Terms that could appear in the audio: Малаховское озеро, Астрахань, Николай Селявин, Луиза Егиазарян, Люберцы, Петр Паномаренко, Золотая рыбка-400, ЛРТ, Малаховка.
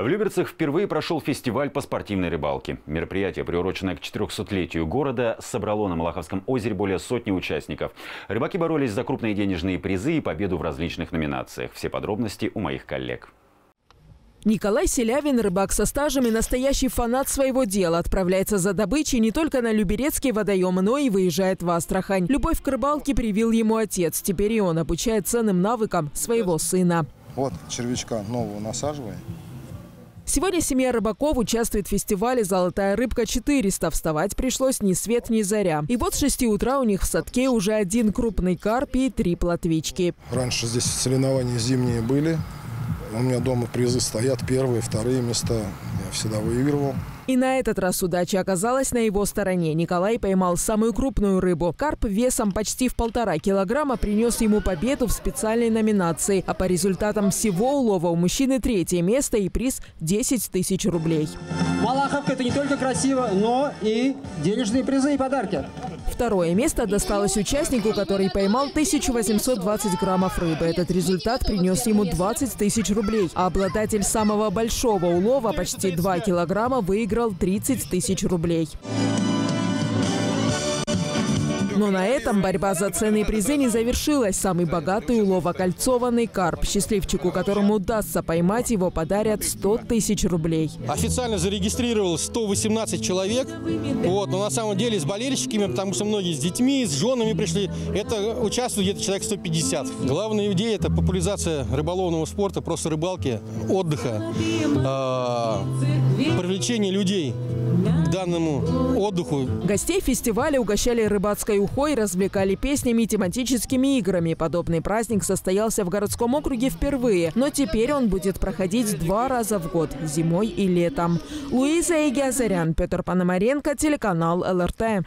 В Люберцах впервые прошел фестиваль по спортивной рыбалке. Мероприятие, приуроченное к 400-летию города, собрало на Малаховском озере более сотни участников. Рыбаки боролись за крупные денежные призы и победу в различных номинациях. Все подробности у моих коллег. Николай Селявин, рыбак со стажем и настоящий фанат своего дела, отправляется за добычей не только на Люберецкие водоемы, но и выезжает в Астрахань. Любовь к рыбалке привил ему отец. Теперь и он обучает ценным навыкам своего сына. Вот червячка нового насаживаем. Сегодня семья рыбаков участвует в фестивале «Золотая рыбка-400». Вставать пришлось ни свет, ни заря. И вот с 6 утра у них в садке уже один крупный карп и 3 плотвички. Раньше здесь соревнования зимние были. У меня дома призы стоят, первые, вторые места. Я всегда выигрывал. И на этот раз удача оказалась на его стороне. Николай поймал самую крупную рыбу. Карп весом почти в 1,5 килограмма принес ему победу в специальной номинации. А по результатам всего улова у мужчины 3-е место и приз 10 тысяч рублей. Малаховка – это не только красиво, но и денежные призы и подарки. 2-е место досталось участнику, который поймал 1820 граммов рыбы. Этот результат принес ему 20 тысяч рублей. А обладатель самого большого улова, почти 2 килограмма, выиграл 30 тысяч рублей. Но на этом борьба за ценные призы не завершилась. Самый богатый улов – окольцованный карп. Счастливчику, которому удастся поймать его, подарят 100 тысяч рублей. Официально зарегистрировалось 118 человек. Но на самом деле с болельщиками, потому что многие с детьми, с женами пришли. Это участвует где-то человек 150. Главная идея – это популяризация рыболовного спорта, просто рыбалки, отдыха, привлечение людей к данному отдыху. Гостей фестиваля угощали рыбацкой ухой, развлекали песнями и тематическими играми. Подобный праздник состоялся в городском округе впервые, но теперь он будет проходить 2 раза в год – зимой и летом. Луиза Егиазарян, Петр Паномаренко, телеканал ЛРТ.